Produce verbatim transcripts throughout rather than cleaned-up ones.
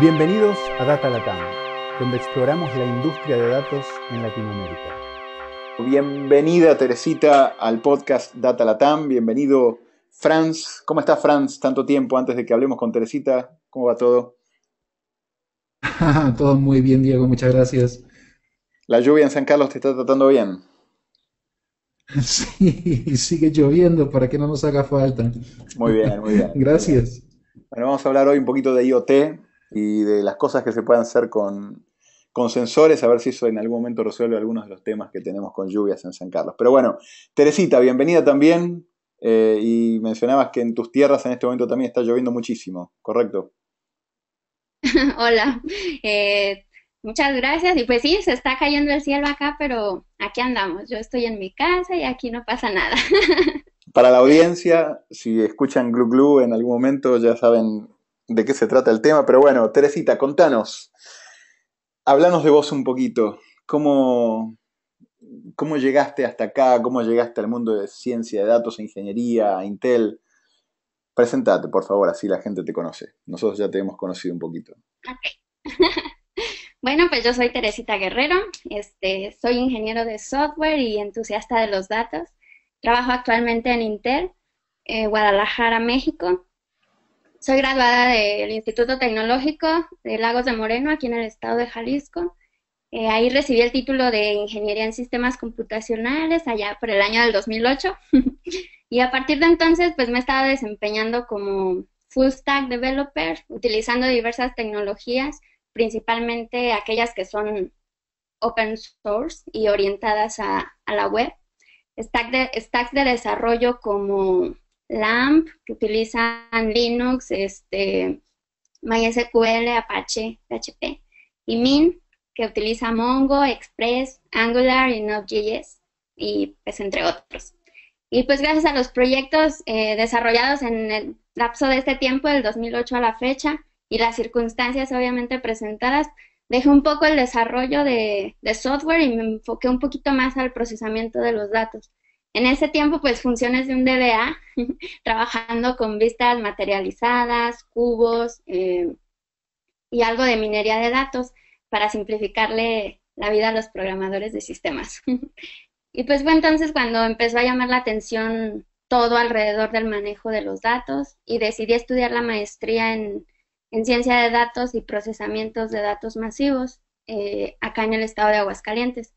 Bienvenidos a Data Latam, donde exploramos la industria de datos en Latinoamérica. Bienvenida, Teresita, al podcast Data Latam. Bienvenido, Franz. ¿Cómo está, Franz? Tanto tiempo antes de que hablemos con Teresita. ¿Cómo va todo? Todo muy bien, Diego. Muchas gracias. ¿La lluvia en San Carlos te está tratando bien? Sí, sigue lloviendo para que no nos haga falta. Muy bien, muy bien. Gracias. Bueno, vamos a hablar hoy un poquito de I O T y de las cosas que se pueden hacer con, con sensores, a ver si eso en algún momento resuelve algunos de los temas que tenemos con lluvias en San Carlos. Pero bueno, Teresita, bienvenida también, eh, y mencionabas que en tus tierras en este momento también está lloviendo muchísimo, ¿correcto? Hola, eh, muchas gracias, y pues sí, se está cayendo el cielo acá, pero aquí andamos, yo estoy en mi casa y aquí no pasa nada. Para la audiencia, si escuchan Gluglu en algún momento ya saben de qué se trata el tema, pero bueno, Teresita, contanos, háblanos de vos un poquito, ¿cómo, cómo llegaste hasta acá, cómo llegaste al mundo de ciencia de datos, ingeniería, a Intel? Presentate, por favor, así la gente te conoce, nosotros ya te hemos conocido un poquito. Okay. Bueno, pues yo soy Teresita Guerrero, este, soy ingeniero de software y entusiasta de los datos. Trabajo actualmente en Intel, eh, Guadalajara, México. Soy graduada del Instituto Tecnológico de Lagos de Moreno, aquí en el estado de Jalisco. Eh, ahí recibí el título de Ingeniería en Sistemas Computacionales, allá por el año del dos mil ocho. Y a partir de entonces, pues me he estado desempeñando como full stack developer, utilizando diversas tecnologías, principalmente aquellas que son open source y orientadas a, a la web. Stacks de, stack de desarrollo como LAMP, que utilizan Linux, este, MySQL, Apache, P H P, y MEAN, que utiliza Mongo, Express, Angular y Node.js, y pues entre otros. Y pues gracias a los proyectos eh, desarrollados en el lapso de este tiempo, del dos mil ocho a la fecha, y las circunstancias obviamente presentadas, dejé un poco el desarrollo de, de software y me enfoqué un poquito más al procesamiento de los datos. En ese tiempo, pues, funciones de un D B A, trabajando con vistas materializadas, cubos eh, y algo de minería de datos para simplificarle la vida a los programadores de sistemas. Y pues fue entonces cuando empezó a llamar la atención todo alrededor del manejo de los datos y decidí estudiar la maestría en en Ciencia de Datos y Procesamientos de Datos Masivos, eh, acá en el estado de Aguascalientes.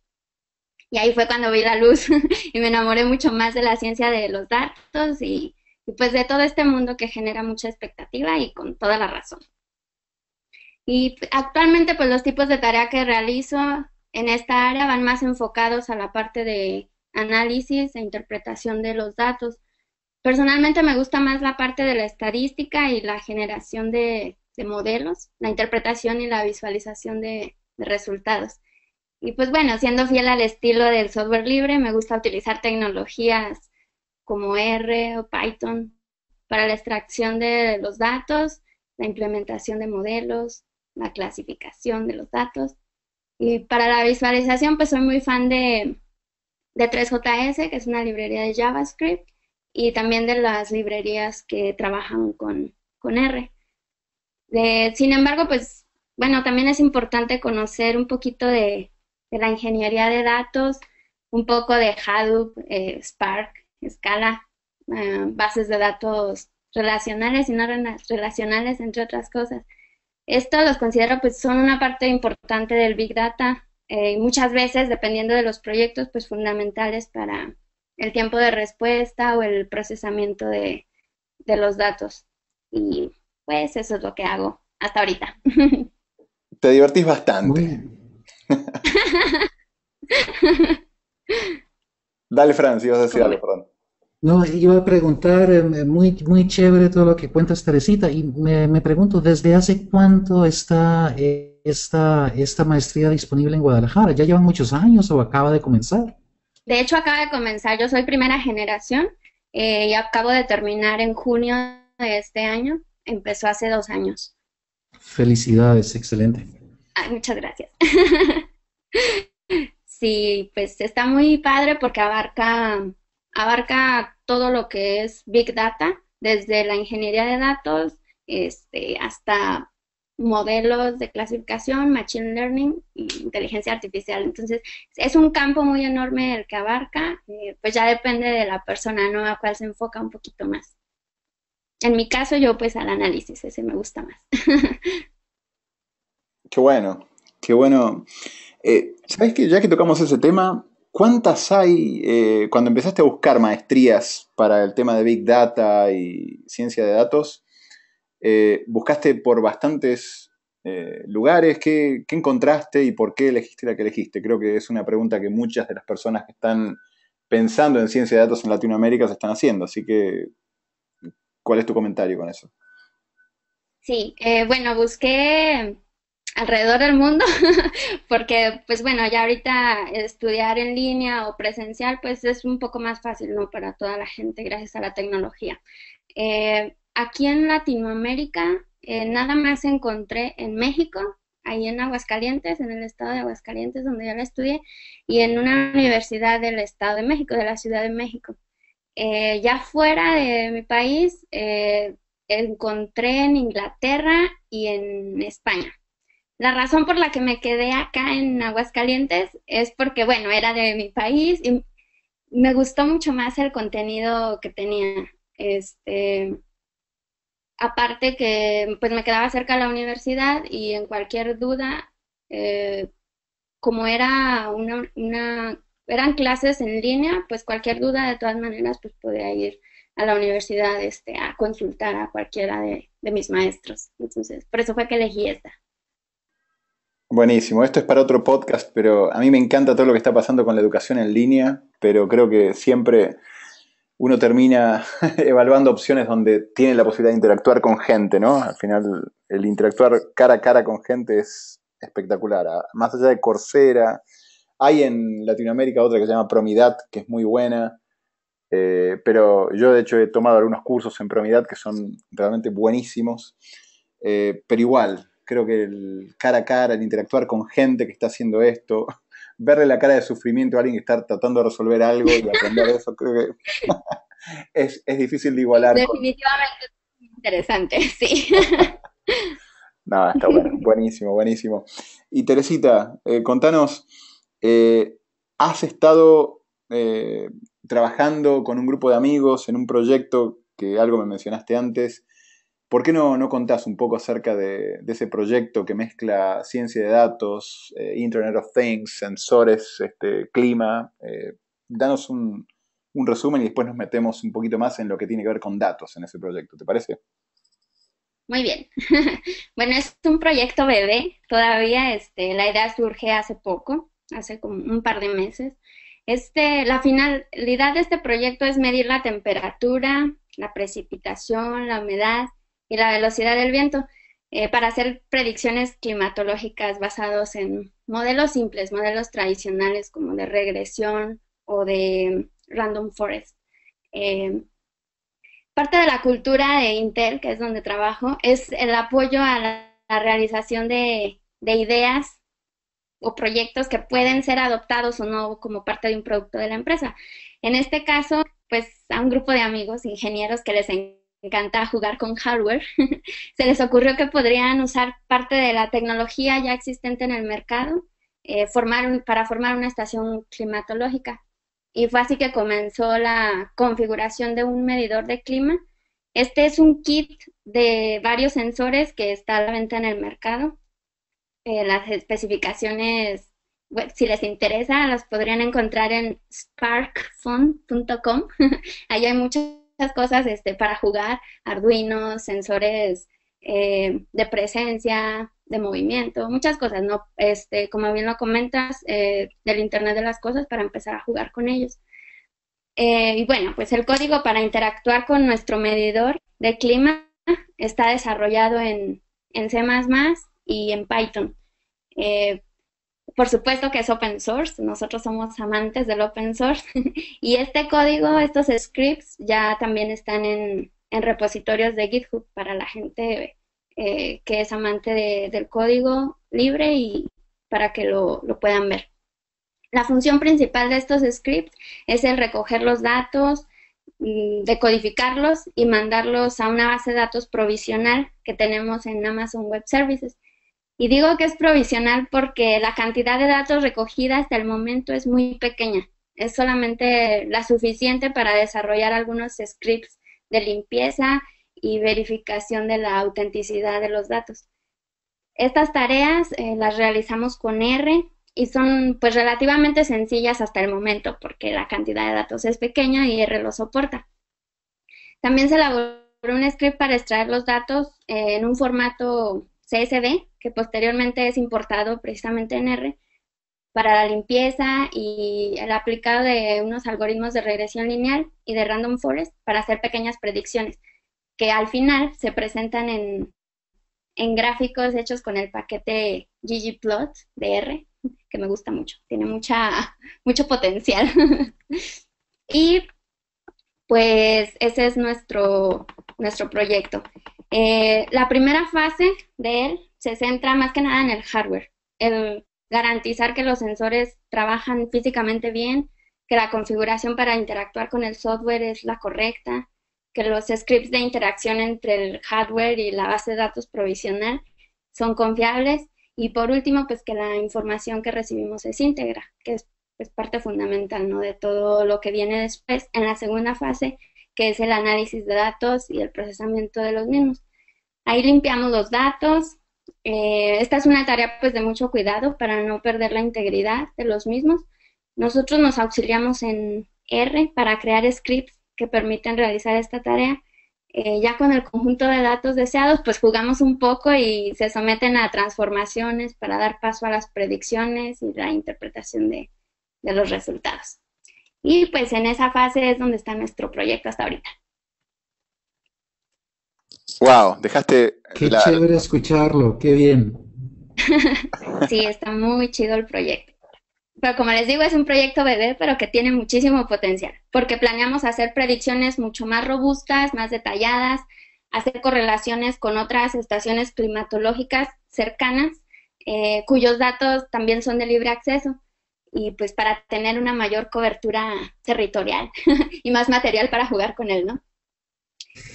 Y ahí fue cuando vi la luz y me enamoré mucho más de la ciencia de los datos y, y pues de todo este mundo que genera mucha expectativa y con toda la razón. Y actualmente pues los tipos de tarea que realizo en esta área van más enfocados a la parte de análisis e interpretación de los datos. Personalmente me gusta más la parte de la estadística y la generación de de modelos, la interpretación y la visualización de, de resultados. Y pues bueno, siendo fiel al estilo del software libre, me gusta utilizar tecnologías como R o Python para la extracción de los datos, la implementación de modelos, la clasificación de los datos. Y para la visualización, pues soy muy fan de, de tres J S, que es una librería de JavaScript, y también de las librerías que trabajan con, con R. De, sin embargo, pues, bueno, también es importante conocer un poquito de, de la ingeniería de datos, un poco de Hadoop, eh, Spark, Scala, eh, bases de datos relacionales y no relacionales, entre otras cosas. Esto los considero, pues, son una parte importante del Big Data, eh, y muchas veces, dependiendo de los proyectos, pues, fundamentales para el tiempo de respuesta o el procesamiento de, de los datos. Y pues eso es lo que hago hasta ahorita. Te divertís bastante. Dale, Franz, ibas a decir algo, perdón. No, iba a preguntar, muy, muy chévere todo lo que cuentas, Teresita, y me, me pregunto, ¿desde hace cuánto está eh, esta, esta maestría disponible en Guadalajara? ¿Ya llevan muchos años o acaba de comenzar? De hecho, acaba de comenzar. Yo soy primera generación eh, y acabo de terminar en junio de este año. Empezó hace dos años. Felicidades, excelente. Ay, muchas gracias. Sí, pues está muy padre porque abarca, abarca todo lo que es Big Data, desde la ingeniería de datos este, hasta modelos de clasificación, Machine Learning e Inteligencia Artificial. Entonces, es un campo muy enorme el que abarca, eh, pues ya depende de la persona, ¿no?, a cuál se enfoca un poquito más. En mi caso, yo pues al análisis, ese me gusta más. Qué bueno, qué bueno. Eh, ¿Sabes qué? Ya que tocamos ese tema, ¿cuántas hay, eh, cuando empezaste a buscar maestrías para el tema de Big Data y ciencia de datos, eh, buscaste por bastantes eh, lugares? ¿Qué, ¿Qué encontraste y por qué elegiste la que elegiste? Creo que es una pregunta que muchas de las personas que están pensando en ciencia de datos en Latinoamérica se están haciendo, así que ¿cuál es tu comentario con eso? Sí, eh, bueno, busqué alrededor del mundo porque, pues bueno, ya ahorita estudiar en línea o presencial, pues es un poco más fácil, ¿no?, para toda la gente gracias a la tecnología. Eh, aquí en Latinoamérica eh, nada más encontré en México, ahí en Aguascalientes, en el estado de Aguascalientes donde yo la estudié, y en una universidad del Estado de México, de la Ciudad de México. Eh, ya fuera de mi país, eh, encontré en Inglaterra y en España. La razón por la que me quedé acá en Aguascalientes es porque, bueno, era de mi país y me gustó mucho más el contenido que tenía. Este, aparte que, pues, me quedaba cerca de la universidad y en cualquier duda, eh, como era una... una eran clases en línea, pues cualquier duda de todas maneras pues podía ir a la universidad este, a consultar a cualquiera de, de mis maestros. Entonces, por eso fue que elegí esta. Buenísimo. Esto es para otro podcast, pero a mí me encanta todo lo que está pasando con la educación en línea, pero creo que siempre uno termina evaluando opciones donde tiene la posibilidad de interactuar con gente, ¿no? Al final, el interactuar cara a cara con gente es espectacular. Más allá de Coursera, hay en Latinoamérica otra que se llama Promidad, que es muy buena, eh, pero yo de hecho he tomado algunos cursos en Promidad que son realmente buenísimos, eh, pero igual, creo que el cara a cara, el interactuar con gente que está haciendo esto, verle la cara de sufrimiento a alguien que está tratando de resolver algo y aprender eso, creo que es, es difícil de igualar. Definitivamente con... interesante, sí. No, está bueno, buenísimo, buenísimo. Y Teresita, eh, contanos... Eh, has estado eh, trabajando con un grupo de amigos en un proyecto que algo me mencionaste antes. ¿Por qué no, no contás un poco acerca de, de ese proyecto que mezcla ciencia de datos, eh, Internet of Things, sensores, este, clima? Eh, danos un, un resumen y después nos metemos un poquito más en lo que tiene que ver con datos en ese proyecto, ¿te parece? Muy bien. Bueno, es un proyecto bebé todavía. Este, la idea surge hace poco. Hace como un par de meses. Este, la finalidad de este proyecto es medir la temperatura, la precipitación, la humedad y la velocidad del viento eh, para hacer predicciones climatológicas basados en modelos simples, modelos tradicionales como de regresión o de Random Forest. Eh, parte de la cultura de Intel, que es donde trabajo, es el apoyo a la, la realización de, de ideas o proyectos que pueden ser adoptados o no como parte de un producto de la empresa. En este caso, pues a un grupo de amigos ingenieros que les encanta jugar con hardware, se les ocurrió que podrían usar parte de la tecnología ya existente en el mercado eh, formar un, para formar una estación climatológica. Y fue así que comenzó la configuración de un medidor de clima. Este es un kit de varios sensores que está a la venta en el mercado. Eh, las especificaciones, bueno, si les interesa, las podrían encontrar en spark fun punto com. Ahí hay muchas cosas este, para jugar, arduinos, sensores eh, de presencia, de movimiento, muchas cosas, ¿no? Este, como bien lo comentas, eh, del Internet de las Cosas para empezar a jugar con ellos. Eh, y bueno, pues el código para interactuar con nuestro medidor de clima está desarrollado en, en C más más, y en Python. Eh, por supuesto que es open source, nosotros somos amantes del open source, y este código, estos scripts, ya también están en, en repositorios de GitHub para la gente eh, que es amante de, del código libre y para que lo, lo puedan ver. La función principal de estos scripts es el recoger los datos, decodificarlos y mandarlos a una base de datos provisional que tenemos en Amazon Web Services. Y digo que es provisional porque la cantidad de datos recogida hasta el momento es muy pequeña. Es solamente la suficiente para desarrollar algunos scripts de limpieza y verificación de la autenticidad de los datos. Estas tareas eh, las realizamos con R y son pues relativamente sencillas hasta el momento porque la cantidad de datos es pequeña y R lo soporta. También se elaboró un script para extraer los datos eh, en un formato C S V que posteriormente es importado precisamente en R para la limpieza y el aplicado de unos algoritmos de regresión lineal y de Random Forest para hacer pequeñas predicciones que al final se presentan en, en gráficos hechos con el paquete ggplot de R, que me gusta mucho, tiene mucha mucho potencial. Y pues ese es nuestro, nuestro proyecto. Eh, la primera fase de él se centra más que nada en el hardware, el garantizar que los sensores trabajan físicamente bien, que la configuración para interactuar con el software es la correcta, que los scripts de interacción entre el hardware y la base de datos provisional son confiables y, por último, pues que la información que recibimos es íntegra, que es, es parte fundamental, ¿no?, de todo lo que viene después en la segunda fase, que es el análisis de datos y el procesamiento de los mismos. Ahí limpiamos los datos. Eh, esta es una tarea pues de mucho cuidado para no perder la integridad de los mismos. Nosotros nos auxiliamos en R para crear scripts que permiten realizar esta tarea. Eh, ya con el conjunto de datos deseados, pues jugamos un poco y se someten a transformaciones para dar paso a las predicciones y la interpretación de, de los resultados. Y pues en esa fase es donde está nuestro proyecto hasta ahorita. Wow, dejaste... Qué la... chévere escucharlo, qué bien. Sí, está muy chido el proyecto. Pero como les digo, es un proyecto bebé, pero que tiene muchísimo potencial, porque planeamos hacer predicciones mucho más robustas, más detalladas, hacer correlaciones con otras estaciones climatológicas cercanas, eh, cuyos datos también son de libre acceso, y pues para tener una mayor cobertura territorial y más material para jugar con él, ¿no?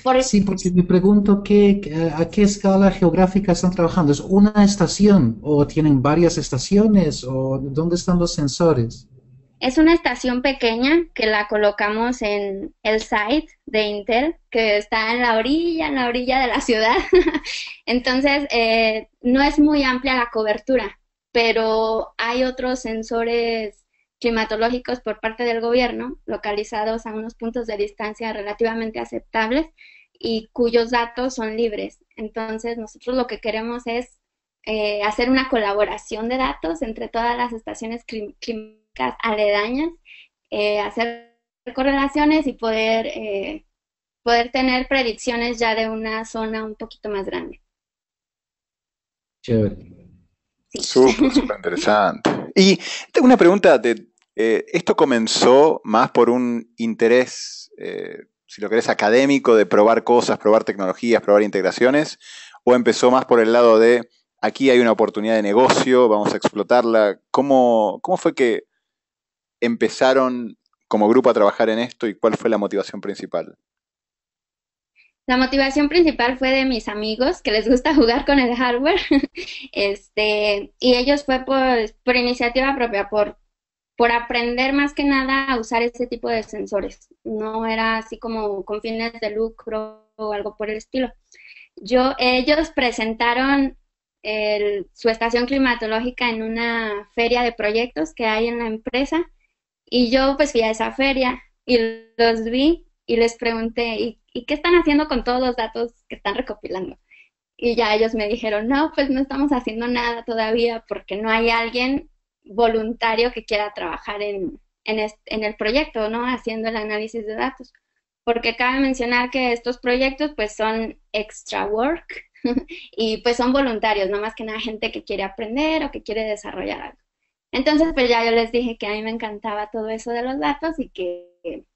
Por... Sí, porque me pregunto qué, a qué escala geográfica están trabajando. ¿Es una estación o tienen varias estaciones o dónde están los sensores? Es una estación pequeña que la colocamos en el site de Intel, que está en la orilla, en la orilla de la ciudad. Entonces, eh, no es muy amplia la cobertura, pero hay otros sensores climatológicos por parte del gobierno, localizados a unos puntos de distancia relativamente aceptables y cuyos datos son libres. Entonces, nosotros lo que queremos es eh, hacer una colaboración de datos entre todas las estaciones clínicas aledañas, eh, hacer correlaciones y poder, eh, poder tener predicciones ya de una zona un poquito más grande. Chévere. Sí. Súper, súper interesante. Y tengo una pregunta de... Eh, esto comenzó más por un interés, eh, si lo querés, académico, de probar cosas, probar tecnologías, probar integraciones, o empezó más por el lado de aquí hay una oportunidad de negocio, vamos a explotarla. ¿Cómo, cómo fue que empezaron como grupo a trabajar en esto y cuál fue la motivación principal? La motivación principal fue de mis amigos, que les gusta jugar con el hardware, este, y ellos fue por, por iniciativa propia, por, por aprender más que nada a usar ese tipo de sensores. No era así como con fines de lucro o algo por el estilo. Yo, ellos presentaron el, su estación climatológica en una feria de proyectos que hay en la empresa, y yo pues fui a esa feria y los vi y les pregunté, ¿y ¿Y qué están haciendo con todos los datos que están recopilando? Y ya ellos me dijeron, no, pues no estamos haciendo nada todavía porque no hay alguien voluntario que quiera trabajar en, en, este, en el proyecto, ¿no?, haciendo el análisis de datos. Porque cabe mencionar que estos proyectos pues son extra work y pues son voluntarios, no más que nada gente que quiere aprender o que quiere desarrollar algo. Entonces pues ya yo les dije que a mí me encantaba todo eso de los datos y que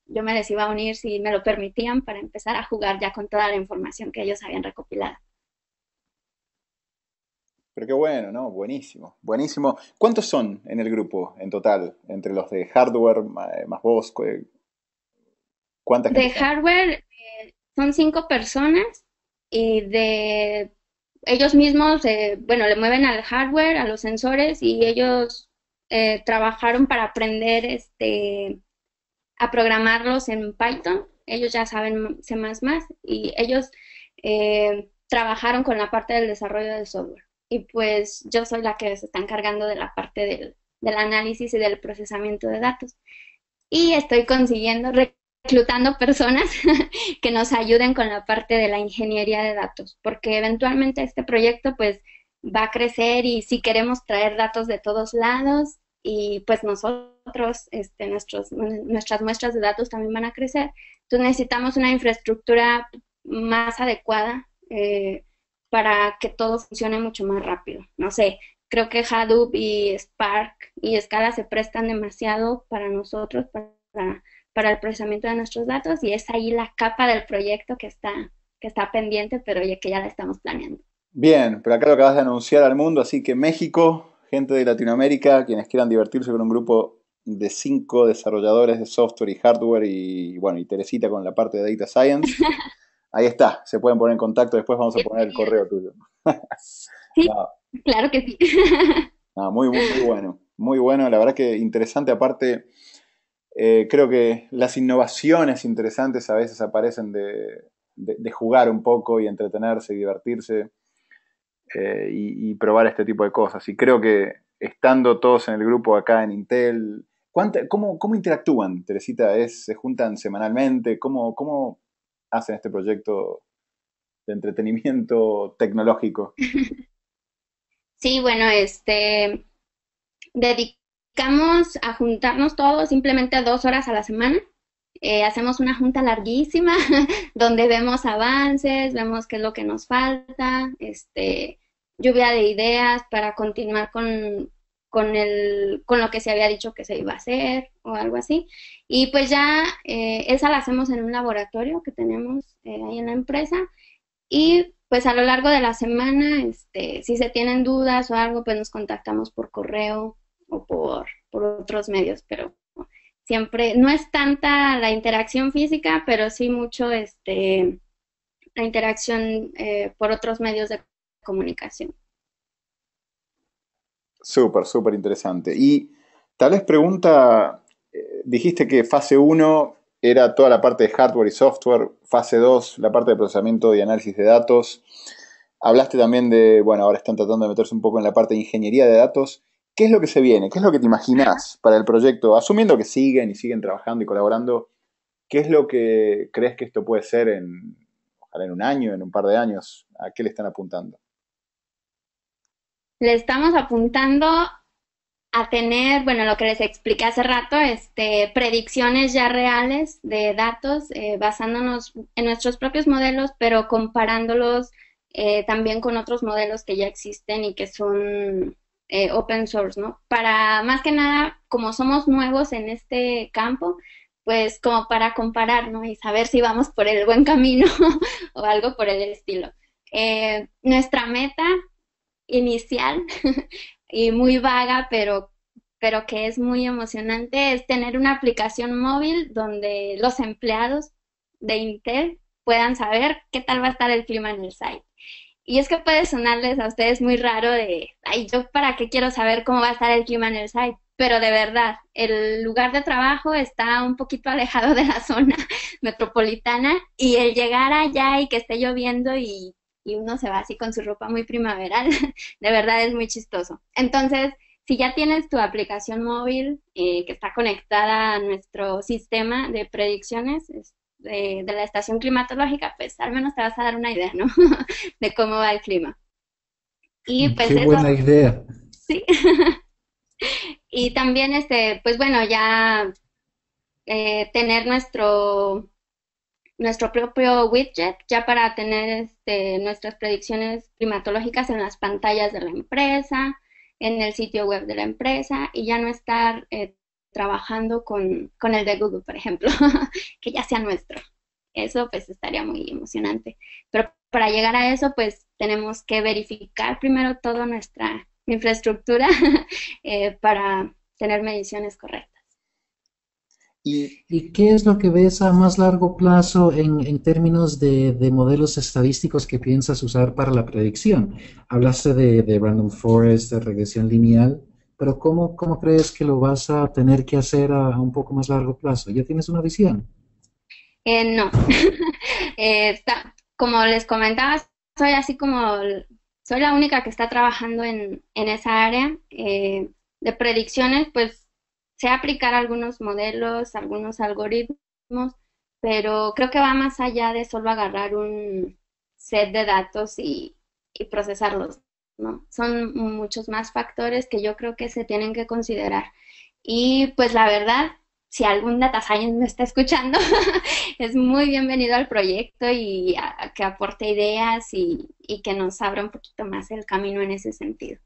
yo me les iba a unir si me lo permitían para empezar a jugar ya con toda la información que ellos habían recopilado. Pero qué bueno, ¿no? Buenísimo, buenísimo. ¿Cuántos son en el grupo en total? Entre los de hardware, más vos, ¿Cuánta gente? De hardware eh, son cinco personas y de ellos mismos, eh, bueno, le mueven al hardware, a los sensores, y ellos eh, trabajaron para aprender este a programarlos en Python. Ellos ya saben C más más y ellos eh, trabajaron con la parte del desarrollo del software. Y pues yo soy la que se está encargando de la parte del, del análisis y del procesamiento de datos. Y estoy consiguiendo, reclutando personas que nos ayuden con la parte de la ingeniería de datos, porque eventualmente este proyecto pues va a crecer y sí queremos traer datos de todos lados, y pues nosotros, este, nuestros, nuestras muestras de datos también van a crecer. Entonces necesitamos una infraestructura más adecuada eh, para que todo funcione mucho más rápido. No sé, creo que Hadoop y Spark y Scala se prestan demasiado para nosotros, para, para el procesamiento de nuestros datos, y es ahí la capa del proyecto que está, que está pendiente, pero ya que ya la estamos planeando. Bien, pero acá lo acabas de anunciar al mundo, así que México, gente de Latinoamérica, quienes quieran divertirse con un grupo de cinco desarrolladores de software y hardware y, bueno, y Teresita con la parte de Data Science, ahí está, se pueden poner en contacto, después vamos a poner el correo tuyo. Sí, no. Claro que sí. No, muy, muy, muy bueno, muy bueno, la verdad que interesante, aparte eh, creo que las innovaciones interesantes a veces aparecen de, de, de jugar un poco y entretenerse y divertirse. Eh, y, y probar este tipo de cosas. Y creo que estando todos en el grupo acá en Intel, ¿cómo, cómo interactúan, Teresita? ¿Es, ¿Se juntan semanalmente? ¿Cómo, ¿Cómo hacen este proyecto de entretenimiento tecnológico? Sí, bueno, este dedicamos a juntarnos todos simplemente dos horas a la semana. Eh, hacemos una junta larguísima donde vemos avances, vemos qué es lo que nos falta, este, lluvia de ideas para continuar con, con, el, con lo que se había dicho que se iba a hacer o algo así. Y pues ya eh, esa la hacemos en un laboratorio que tenemos eh, ahí en la empresa, y pues a lo largo de la semana, este, si se tienen dudas o algo, pues nos contactamos por correo o por, por otros medios, pero... Siempre, no es tanta la interacción física, pero sí mucho este, la interacción eh, por otros medios de comunicación. Súper, súper interesante. Y tal vez pregunta, eh, dijiste que fase uno era toda la parte de hardware y software, fase dos la parte de procesamiento y análisis de datos. Hablaste también de, bueno, ahora están tratando de meterse un poco en la parte de ingeniería de datos. ¿Qué es lo que se viene? ¿Qué es lo que te imaginás para el proyecto? Asumiendo que siguen y siguen trabajando y colaborando, ¿qué es lo que crees que esto puede ser en, ojalá en un año, en un par de años? ¿A qué le están apuntando? Le estamos apuntando a tener, bueno, lo que les expliqué hace rato, este, predicciones ya reales de datos, eh, basándonos en nuestros propios modelos, pero comparándolos eh, también con otros modelos que ya existen y que son... Eh, open source, ¿no? Para, más que nada, como somos nuevos en este campo, pues como para comparar, ¿no? Y saber si vamos por el buen camino o algo por el estilo. Eh, nuestra meta inicial y muy vaga, pero, pero que es muy emocionante, es tener una aplicación móvil donde los empleados de Intel puedan saber qué tal va a estar el clima en el site. Y es que puede sonarles a ustedes muy raro de, ay, yo para qué quiero saber cómo va a estar el clima en el site, pero de verdad, el lugar de trabajo está un poquito alejado de la zona metropolitana, y el llegar allá y que esté lloviendo y, y uno se va así con su ropa muy primaveral, de verdad es muy chistoso. Entonces, si ya tienes tu aplicación móvil eh, que está conectada a nuestro sistema de predicciones, es, De, de la estación climatológica, pues al menos te vas a dar una idea, ¿no? De cómo va el clima. Y pues qué eso, buena idea. Sí. Y también, este, pues bueno, ya eh, tener nuestro nuestro propio widget ya para tener este, nuestras predicciones climatológicas en las pantallas de la empresa, en el sitio web de la empresa, y ya no estar... Eh, trabajando con, con el de Google, por ejemplo, que ya sea nuestro. Eso pues estaría muy emocionante. Pero para llegar a eso, pues tenemos que verificar primero toda nuestra infraestructura eh, para tener mediciones correctas. ¿Y, y qué es lo que ves a más largo plazo en, en términos de, de modelos estadísticos que piensas usar para la predicción? Hablaste de, de Random Forest, de regresión lineal, pero ¿cómo, cómo crees que lo vas a tener que hacer a, a un poco más largo plazo? ¿Ya tienes una visión? Eh, no. eh, está, como les comentaba, soy así como... soy la única que está trabajando en, en esa área. Eh, de predicciones, pues, sé aplicar algunos modelos, algunos algoritmos, pero creo que va más allá de solo agarrar un set de datos y, y procesarlos, ¿no? Son muchos más factores que yo creo que se tienen que considerar. Y pues la verdad, si algún data science me está escuchando, es muy bienvenido al proyecto y a, a que aporte ideas y, y que nos abra un poquito más el camino en ese sentido.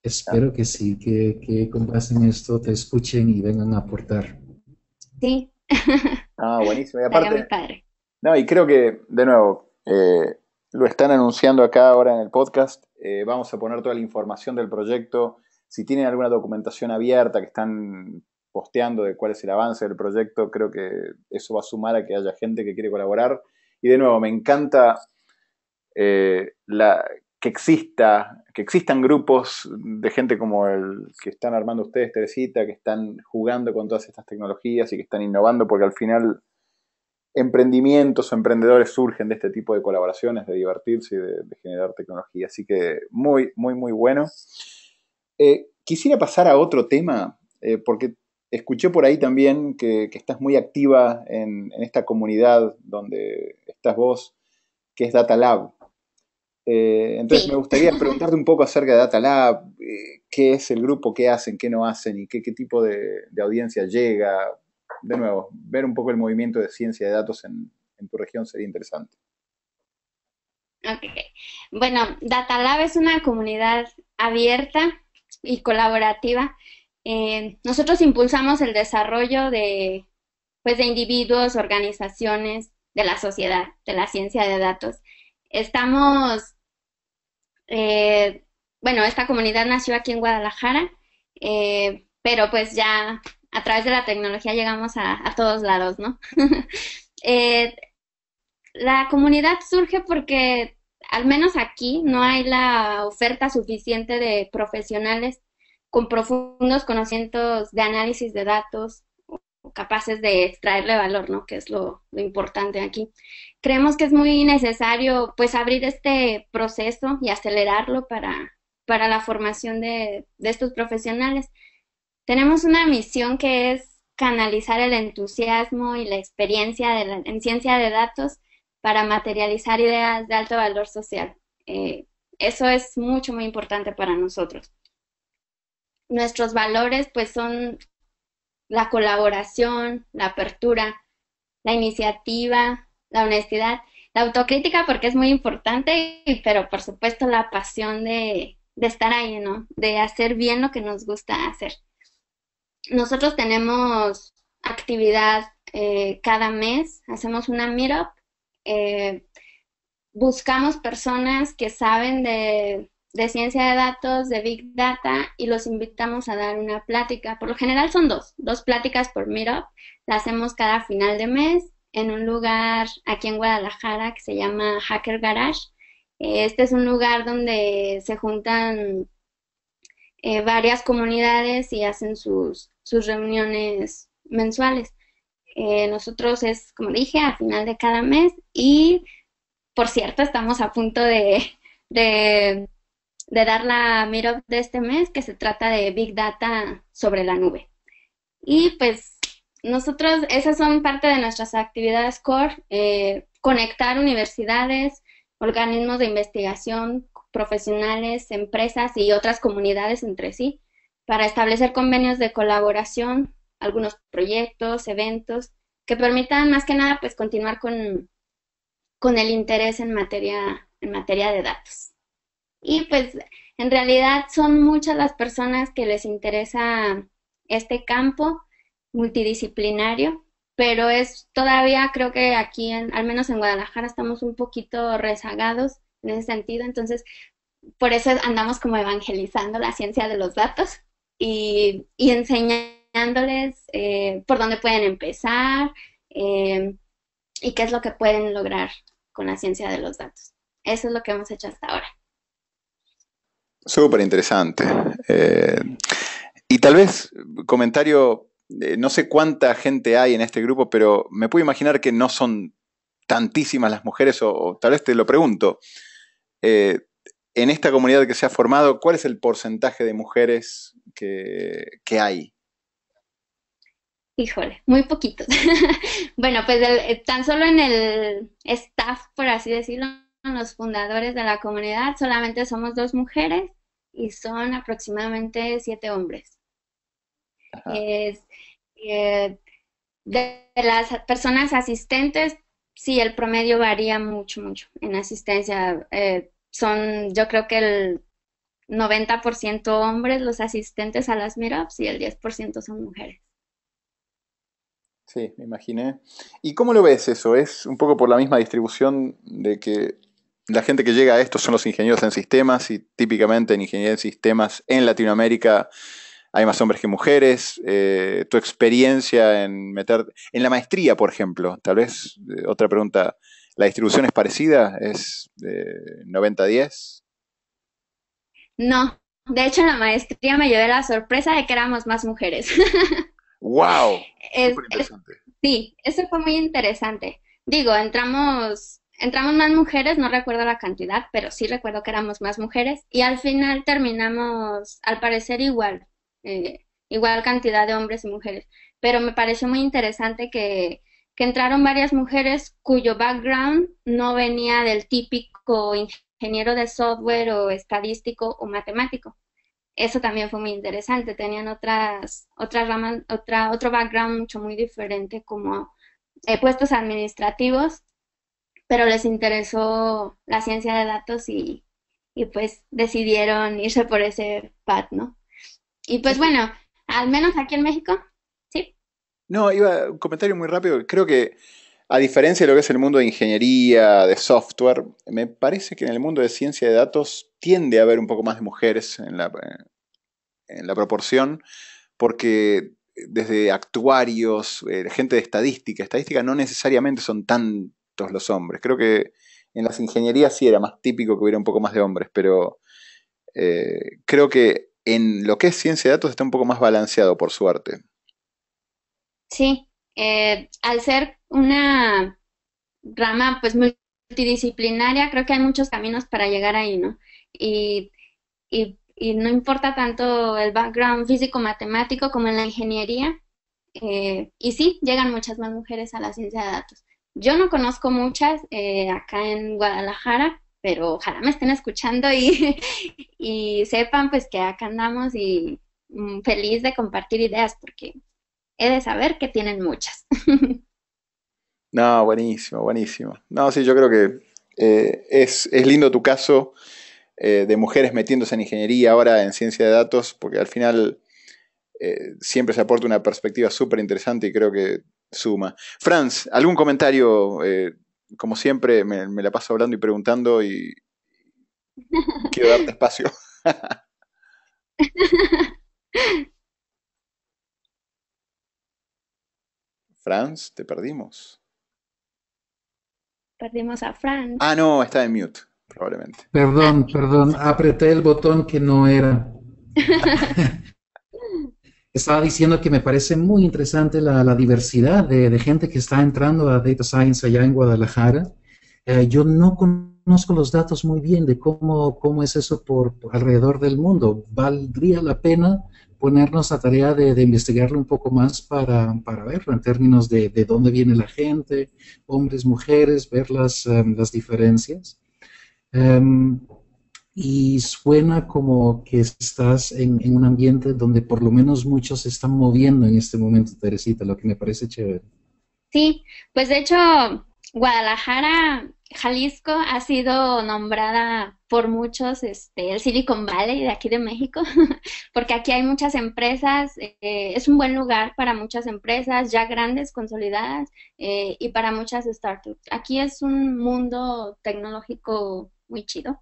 Espero que sí, que, que comparten esto, te escuchen y vengan a aportar. Sí. Ah, buenísimo. Y aparte, muy padre. No, y creo que, de nuevo, eh, lo están anunciando acá ahora en el podcast. Eh, vamos a poner toda la información del proyecto. Si tienen alguna documentación abierta que están posteando de cuál es el avance del proyecto, creo que eso va a sumar a que haya gente que quiere colaborar. Y de nuevo, me encanta eh, la... que exista, que existan grupos de gente como el que están armando ustedes, Teresita, que están jugando con todas estas tecnologías y que están innovando, porque al final emprendimientos o emprendedores surgen de este tipo de colaboraciones, de divertirse y de, de generar tecnología. Así que muy, muy, muy bueno. Eh, quisiera pasar a otro tema, eh, porque escuché por ahí también que, que estás muy activa en, en esta comunidad donde estás vos, que es DataLab. Eh, entonces sí. Me gustaría preguntarte un poco acerca de DataLab, eh, qué es el grupo, qué hacen, qué no hacen y qué, qué tipo de, de audiencia llega. De nuevo, ver un poco el movimiento de ciencia de datos en, en tu región sería interesante. Ok. Bueno, DataLab es una comunidad abierta y colaborativa. Eh, nosotros impulsamos el desarrollo de, pues, de individuos, organizaciones, de la sociedad, de la ciencia de datos. Estamos... Eh, bueno, esta comunidad nació aquí en Guadalajara, eh, pero pues ya a través de la tecnología llegamos a, a todos lados, ¿no? eh, la comunidad surge porque al menos aquí no hay la oferta suficiente de profesionales con profundos conocimientos de análisis de datos o capaces de extraerle valor, ¿no? Que es lo, lo importante aquí. Creemos que es muy necesario, pues, abrir este proceso y acelerarlo para, para la formación de, de estos profesionales. Tenemos una misión que es canalizar el entusiasmo y la experiencia de la, en ciencia de datos para materializar ideas de alto valor social. Eh, eso es mucho, muy importante para nosotros. Nuestros valores, pues, son la colaboración, la apertura, la iniciativa, la honestidad, la autocrítica, porque es muy importante, pero por supuesto la pasión de, de estar ahí, ¿no? De hacer bien lo que nos gusta hacer. Nosotros tenemos actividad eh, cada mes, hacemos una meetup, eh, buscamos personas que saben de, de ciencia de datos, de Big Data, y los invitamos a dar una plática. Por lo general son dos, dos pláticas por meetup, la hacemos cada final de mes, en un lugar aquí en Guadalajara que se llama Hacker Garage. Este es un lugar donde se juntan eh, varias comunidades y hacen sus, sus reuniones mensuales. Eh, nosotros es, como dije, a final de cada mes y, por cierto, estamos a punto de, de, de dar la meetup de este mes, que se trata de Big Data sobre la nube. Y pues nosotros, esas son parte de nuestras actividades core, eh, conectar universidades, organismos de investigación, profesionales, empresas y otras comunidades entre sí, para establecer convenios de colaboración, algunos proyectos, eventos, que permitan más que nada pues continuar con, con el interés en materia, en materia de datos. Y pues en realidad son muchas las personas que les interesa este campo multidisciplinario, pero es todavía, creo que aquí, en, al menos en Guadalajara, estamos un poquito rezagados en ese sentido, entonces por eso andamos como evangelizando la ciencia de los datos y, y enseñando guiándoles eh, por dónde pueden empezar eh, y qué es lo que pueden lograr con la ciencia de los datos. Eso es lo que hemos hecho hasta ahora. Súper interesante. Eh, y tal vez, comentario, eh, no sé cuánta gente hay en este grupo, pero me puedo imaginar que no son tantísimas las mujeres, o, o tal vez te lo pregunto. Eh, en esta comunidad que se ha formado, ¿cuál es el porcentaje de mujeres que, que hay? Híjole, muy poquitos. Bueno, pues el, tan solo en el staff, por así decirlo, los fundadores de la comunidad, solamente somos dos mujeres y son aproximadamente siete hombres. Es, eh, de las personas asistentes, sí, el promedio varía mucho, mucho en asistencia. Eh, son, yo creo que el noventa por ciento hombres los asistentes a las meetups y el diez por ciento son mujeres. Sí, me imaginé. ¿Y cómo lo ves eso? ¿Es un poco por la misma distribución de que la gente que llega a esto son los ingenieros en sistemas y típicamente en ingeniería en sistemas en Latinoamérica hay más hombres que mujeres? Eh, tu experiencia en meter... En la maestría, por ejemplo, tal vez, eh, otra pregunta, ¿la distribución es parecida? ¿Es eh, noventa a diez? No, de hecho en la maestría me llevé la sorpresa de que éramos más mujeres. ¡Wow! Es, es, sí, eso fue muy interesante. Digo, entramos, entramos más mujeres, no recuerdo la cantidad, pero sí recuerdo que éramos más mujeres y al final terminamos, al parecer, igual. Eh, igual cantidad de hombres y mujeres, pero me pareció muy interesante que, que entraron varias mujeres cuyo background no venía del típico ingeniero de software o estadístico o matemático. Eso también fue muy interesante, tenían otras otras ramas, otra, otro background mucho muy diferente como eh, puestos administrativos, pero les interesó la ciencia de datos y, y pues decidieron irse por ese path, ¿no? Y pues bueno, al menos aquí en México, ¿sí? No, iba un comentario muy rápido. Creo que a diferencia de lo que es el mundo de ingeniería, de software, me parece que en el mundo de ciencia de datos tiende a haber un poco más de mujeres en la, en la proporción, porque desde actuarios, gente de estadística, estadística no necesariamente son tantos los hombres. Creo que en las ingenierías sí era más típico que hubiera un poco más de hombres, pero eh, creo que en lo que es ciencia de datos está un poco más balanceado, por suerte. Sí, eh, al ser una rama pues multidisciplinaria, creo que hay muchos caminos para llegar ahí, ¿no? Y, y, y no importa tanto el background físico-matemático como en la ingeniería. Eh, y sí, llegan muchas más mujeres a la ciencia de datos. Yo no conozco muchas eh, acá en Guadalajara, pero ojalá me estén escuchando y, y sepan pues que acá andamos y feliz de compartir ideas porque he de saber que tienen muchas. No, buenísimo, buenísimo. No, sí, yo creo que eh, es, es lindo tu caso eh, de mujeres metiéndose en ingeniería ahora en ciencia de datos porque al final eh, siempre se aporta una perspectiva súper interesante y creo que suma. Franz, ¿algún comentario? Eh, Como siempre, me, me la paso hablando y preguntando y quiero darte espacio. Franz, te perdimos. Perdimos a Franz. Ah, no, está en mute, probablemente. Perdón, perdón, apreté el botón que no era. Estaba diciendo que me parece muy interesante la, la diversidad de, de gente que está entrando a Data Science allá en Guadalajara. Eh, yo no conozco los datos muy bien de cómo, cómo es eso por, por alrededor del mundo. Valdría la pena ponernos a tarea de, de investigarlo un poco más para, para verlo en términos de, de dónde viene la gente, hombres, mujeres, ver las, um, las diferencias. Um, Y suena como que estás en, en un ambiente donde por lo menos muchos se están moviendo en este momento, Teresita, lo que me parece chévere. Sí, pues de hecho Guadalajara, Jalisco ha sido nombrada por muchos este, el Silicon Valley de aquí de México, porque aquí hay muchas empresas, eh, es un buen lugar para muchas empresas ya grandes, consolidadas, eh, y para muchas startups. Aquí es un mundo tecnológico muy chido.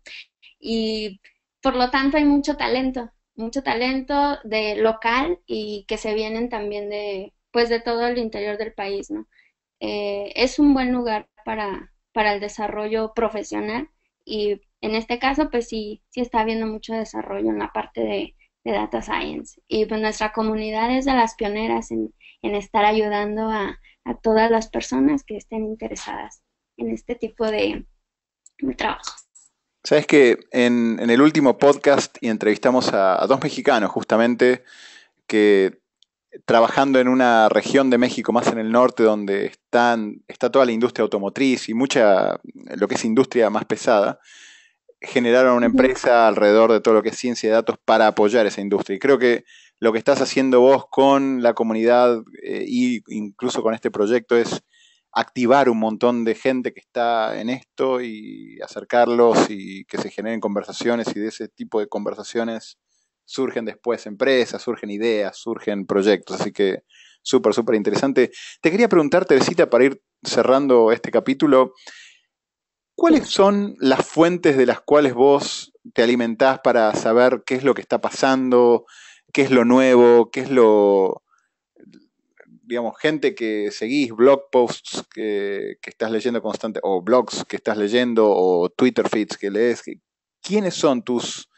Y por lo tanto hay mucho talento mucho talento de local y que se vienen también de, pues, de todo el interior del país, ¿no? Eh, es un buen lugar para, para el desarrollo profesional y en este caso, pues sí, sí está habiendo mucho desarrollo en la parte de, de Data Science. Y pues nuestra comunidad es de las pioneras en, en estar ayudando a, a todas las personas que estén interesadas en este tipo de, de trabajos. Sabes que en, en el último podcast entrevistamos a, a dos mexicanos justamente que trabajando en una región de México más en el norte donde están, está toda la industria automotriz y mucha, lo que es industria más pesada, generaron una empresa alrededor de todo lo que es ciencia de datos para apoyar esa industria. Y creo que lo que estás haciendo vos con la comunidad eh, e incluso con este proyecto es activar un montón de gente que está en esto y acercarlos y que se generen conversaciones, y de ese tipo de conversaciones surgen después empresas, surgen ideas, surgen proyectos, así que súper, súper interesante. Te quería preguntar, Teresita, para ir cerrando este capítulo, ¿cuáles son las fuentes de las cuales vos te alimentás para saber qué es lo que está pasando, qué es lo nuevo, qué es lo... digamos, gente que seguís, blog posts que, que estás leyendo constante, o blogs que estás leyendo, o Twitter feeds que lees? ¿Quiénes son tus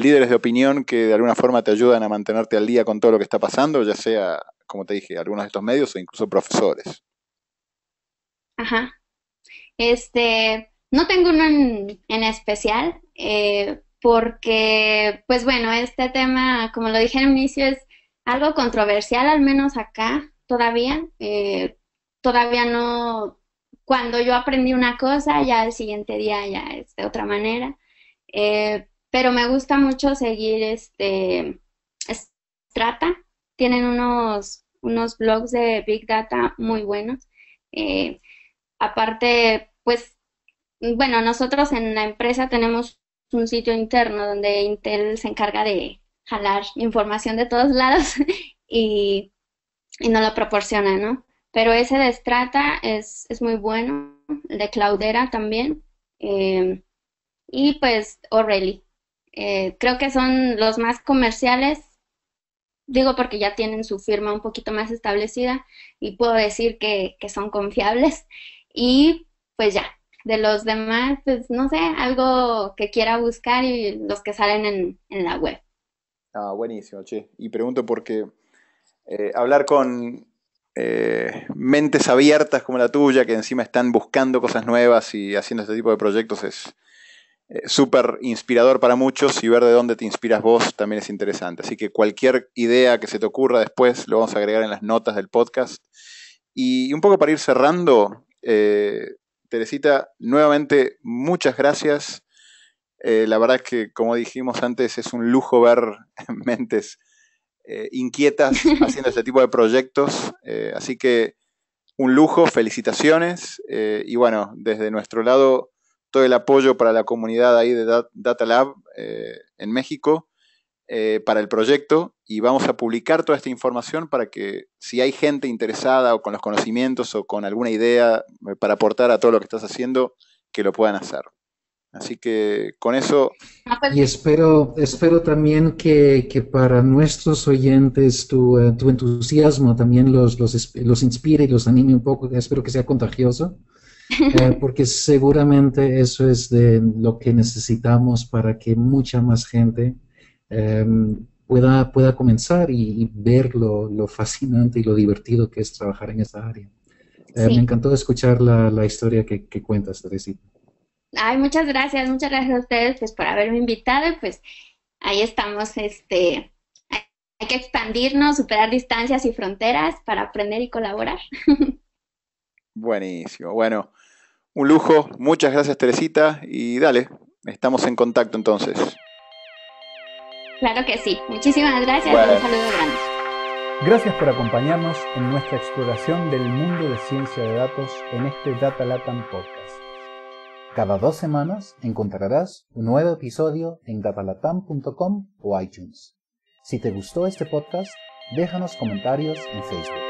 líderes de opinión que de alguna forma te ayudan a mantenerte al día con todo lo que está pasando, ya sea, como te dije, algunos de estos medios o incluso profesores? Ajá. Este, no tengo uno en, en especial, eh, porque, pues bueno, este tema, como lo dije al inicio, es algo controversial, al menos acá. Todavía, eh, todavía no, cuando yo aprendí una cosa, ya el siguiente día ya es de otra manera, eh, pero me gusta mucho seguir este Strata, tienen unos, unos blogs de Big Data muy buenos, eh, aparte, pues, bueno, nosotros en la empresa tenemos un sitio interno donde Intel se encarga de jalar información de todos lados y... y no lo proporciona, ¿no? Pero ese de Strata es, es muy bueno, el de Claudera también, eh, y pues O'Reilly. Eh, creo que son los más comerciales, digo porque ya tienen su firma un poquito más establecida y puedo decir que, que son confiables. Y pues ya, de los demás, pues no sé, algo que quiera buscar y los que salen en, en la web. Ah, buenísimo, che. Y pregunto porque... Eh, hablar con eh, mentes abiertas como la tuya, que encima están buscando cosas nuevas y haciendo este tipo de proyectos, es eh, súper inspirador para muchos, y ver de dónde te inspiras vos también es interesante. Así que cualquier idea que se te ocurra después lo vamos a agregar en las notas del podcast. Y un poco para ir cerrando, eh, Teresita, nuevamente muchas gracias. Eh, la verdad es que, como dijimos antes, es un lujo ver mentes Eh, inquietas haciendo este tipo de proyectos, eh, así que un lujo, felicitaciones, eh, y bueno, desde nuestro lado todo el apoyo para la comunidad ahí de Dat- DataLab eh, en México, eh, para el proyecto, y vamos a publicar toda esta información para que si hay gente interesada o con los conocimientos o con alguna idea para aportar a todo lo que estás haciendo, que lo puedan hacer. Así que con eso... Y espero, espero también que, que para nuestros oyentes tu, uh, tu entusiasmo también los, los, los inspire y los anime un poco. Espero que sea contagioso, uh, porque seguramente eso es de lo que necesitamos para que mucha más gente um, pueda, pueda comenzar y, y ver lo, lo fascinante y lo divertido que es trabajar en esta área. Uh, sí. Me encantó escuchar la, la historia que, que cuentas, Teresita. Ay, muchas gracias, muchas gracias a ustedes pues por haberme invitado, y pues ahí estamos, este, hay que expandirnos, superar distancias y fronteras para aprender y colaborar. Buenísimo, bueno, un lujo, muchas gracias, Teresita, y dale, estamos en contacto entonces. Claro que sí, muchísimas gracias, bueno. Y un saludo grande. Gracias por acompañarnos en nuestra exploración del mundo de ciencia de datos en este Data Latam Podcast. Cada dos semanas encontrarás un nuevo episodio en datalatam punto com o iTunes. Si te gustó este podcast, déjanos comentarios en Facebook.